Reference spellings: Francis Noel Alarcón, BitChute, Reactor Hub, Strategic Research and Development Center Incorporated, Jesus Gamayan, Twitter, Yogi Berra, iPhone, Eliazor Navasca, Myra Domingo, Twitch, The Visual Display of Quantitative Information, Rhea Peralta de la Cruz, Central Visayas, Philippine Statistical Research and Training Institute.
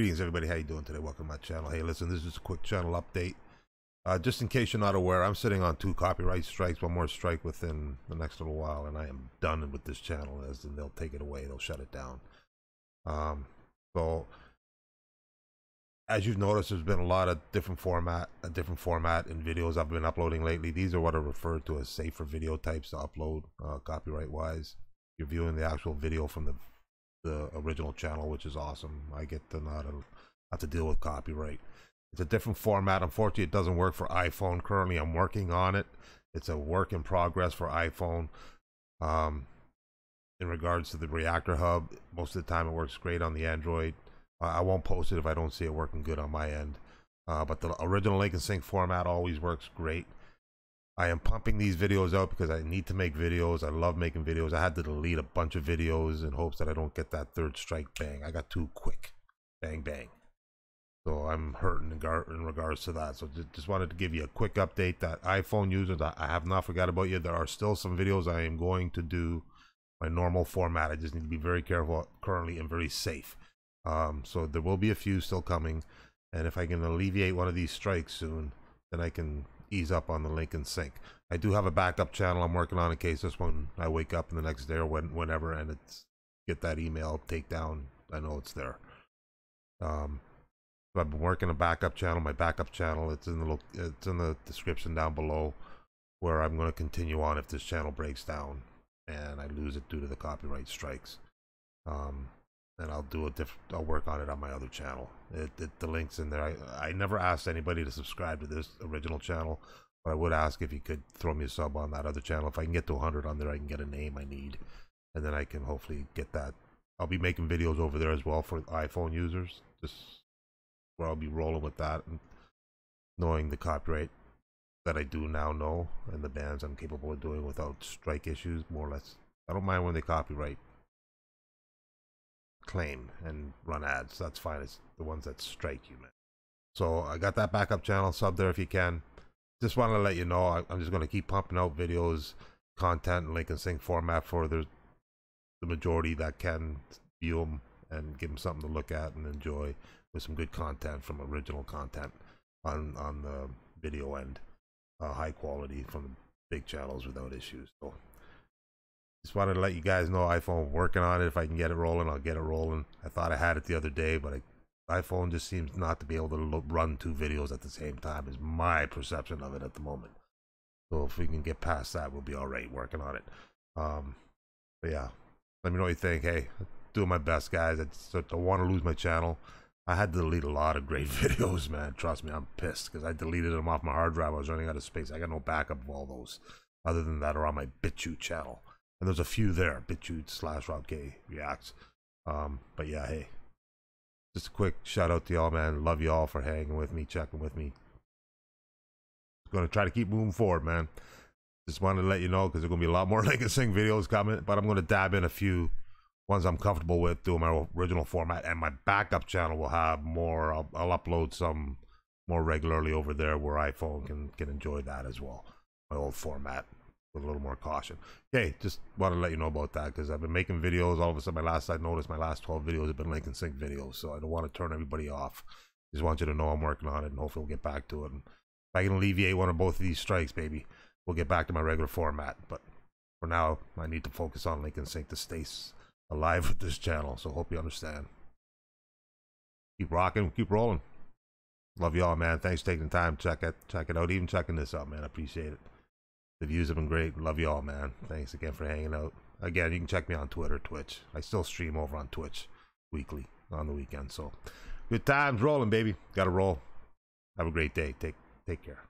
Greetings everybody, how you doing today? Welcome to my channel. Hey, listen, this is just a quick channel update. Just in case you're not aware, I'm sitting on 2 copyright strikes, one more strike within the next little while, and I am done with this channel, as in they'll take it away, they'll shut it down. So, as you've noticed, there's been a lot of different format in videos I've been uploading lately. These are what are referred to as safer video types to upload, copyright-wise. You're viewing the actual video from the original channel, which is awesome. I get to not have to deal with copyright. It's a different format. Unfortunately, it doesn't work for iPhone. Currently, I'm working on it. It's a work in progress for iPhone. In regards to the Reactor Hub, most of the time it works great on the Android. I won't post it if I don't see it working good on my end. But the original link and sync format always works great. I am pumping these videos out because I need to make videos. I love making videos. I had to delete a bunch of videos in hopes that I don't get that third strike bang. I got 2 quick. Bang, bang. So I'm hurting in regards to that. So just wanted to give you a quick update that iPhone users, I have not forgot about you. There are still some videos I am going to do my normal format. I just need to be very careful currently and very safe. So there will be a few still coming. And if I can alleviate one of these strikes soon, then I can ease up on the link and sync. I do have a backup channel I'm working on in case this one, I wake up in the next day or whenever and it's get that email takedown. I know it's there. But I've been working a backup channel. My backup channel, it's in the description down below, where I'm going to continue on if this channel breaks down and I lose it due to the copyright strikes. And I'll do I'll work on it on my other channel. The link's in there. I never asked anybody to subscribe to this original channel, but I would ask if you could throw me a sub on that other channel. If I can get to 100 on there, I can get a name I need, and then I can hopefully get that. I'll be making videos over there as well for iPhone users, just where I'll be rolling with that, and knowing the copyright that I do now know and the bans I'm capable of doing without strike issues, more or less. I don't mind when they copyright claim and run ads. That's fine. It's the ones that strike you, man. So I got that backup channel. Sub there if you can. Just wanted to let you know I'm just going to keep pumping out videos, content, and link and sync format for the majority that can view them and give them something to look at and enjoy, with some good content, from original content on the video end, high quality from the big channels without issues. So just wanted to let you guys know iPhone working on it. If I can get it rolling, I'll get it rolling. I thought I had it the other day, but iPhone just seems not to be able to run 2 videos at the same time, is my perception of it at the moment. So if we can get past that, we'll be all right working on it. But yeah, let me know what you think. Hey, doing my best, guys. I don't want to lose my channel. I had to delete a lot of great videos, man. Trust me, I'm pissed because I deleted them off my hard drive. I was running out of space. I got no backup of all those, other than that are on my BitChute channel. And there's a few there, BitChute/Rob K Reacts. But yeah, hey, just a quick shout out to y'all, man. Love y'all for hanging with me, checking with me. Gonna try to keep moving forward, man. Just wanted to let you know because there's gonna be a lot more link and sync videos coming, but I'm gonna dab in a few ones I'm comfortable with, doing my original format, and my backup channel will have more. I'll upload some more regularly over there where iPhone can enjoy that as well. My old format, with a little more caution. Okay, just wanted to let you know about that because I've been making videos. All of a sudden, I noticed my last 12 videos have been link and sync videos, so I don't want to turn everybody off. Just want you to know I'm working on it, and hopefully we'll get back to it. And if I can alleviate one or both of these strikes, baby, we'll get back to my regular format. But for now, I need to focus on link and sync to stay alive with this channel, so hope you understand. Keep rocking, keep rolling. Love y'all, man. Thanks for taking the time. Check it out. Even checking this out, man. I appreciate it. The views have been great. Love y'all, man. Thanks again for hanging out. Again, you can check me on Twitter, Twitch. I still stream over on Twitch weekly on the weekend. So good times rolling, baby. Gotta roll. Have a great day. Take care.